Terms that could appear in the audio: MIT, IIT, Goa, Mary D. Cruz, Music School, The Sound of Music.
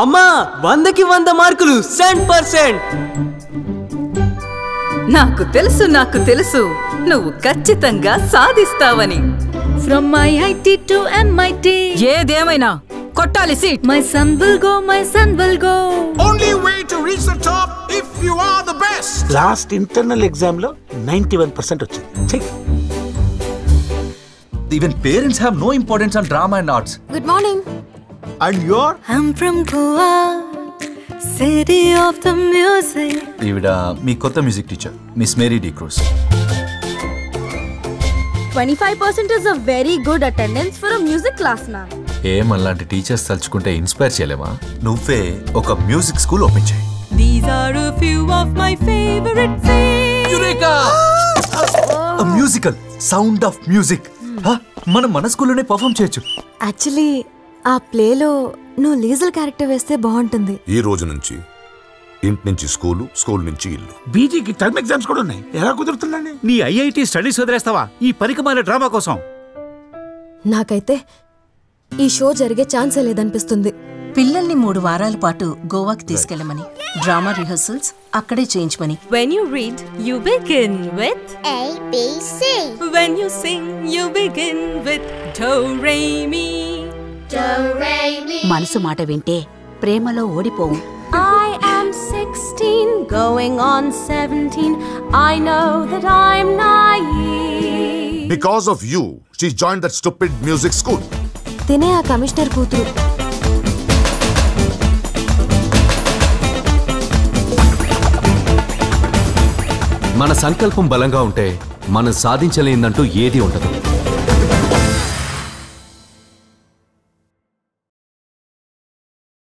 అమ్మా 100కి 100 మార్కులు 100%. నాకు తెలుసు నువ్వు ఖచ్చితంగా సాధిస్తావని. From IIT to MIT. ఏదేమైనా కొట్టాలి seat. My son will go. Only way to reach the top if you are the best. Last internal exam lo 91% వచ్చింది. Even parents have no importance on drama and arts. Good morning. And you're? I'm from Goa, city of the music. Ivida, mi kotta music teacher, Miss Mary D. Cruz. 25% is a very good attendance for a music class na. Hey, mallanti teachers talchukunte inspire cheyalema. Nuvve oka music school open cheyi. These are a few of my favorite things. Eureka! A musical, Sound of Music. Ha, manam mana school lone perform cheyochu. Actually, ఆ ప్లేలో నువ్వు లీజల్ character వేస్తే బాగుంటుంది. ఈ రోజు నుంచి ఇంటి నుంచి స్కూలు, స్కూల్ నుంచి ఇల్లు. బీజీకి టర్మ్ ఎగ్జామ్స్ కూడా ఉన్నాయి. ఎలా కుదురుతుందని నీ ఐఐటి స్టడీస్ వదిలేస్తావా ఈ పరికమాల డ్రామా కోసం? నాకైతే ఈ షో జరిగే ఛాన్సే లేదనిపిస్తుంది. పిల్లల్ని 3 వారాల పాటు గోవాకి తీసుకెళ్ళమని, డ్రామా రిహర్సల్స్ అక్కడే చేయించమని. When you read, you begin with ABC. When you sing, you begin with do re mi. మనసు మాట వింటే ప్రేమలో ఓడిపోవు. I am 16 going on 17. I know that I'm naive. Because of you, she joined that stupid music school. తినే ఆ commissioner కూతురు. మన సంకల్పం బలంగా ఉంటే మనం సాధించలేనిదంటూ ఏది ఉండదు.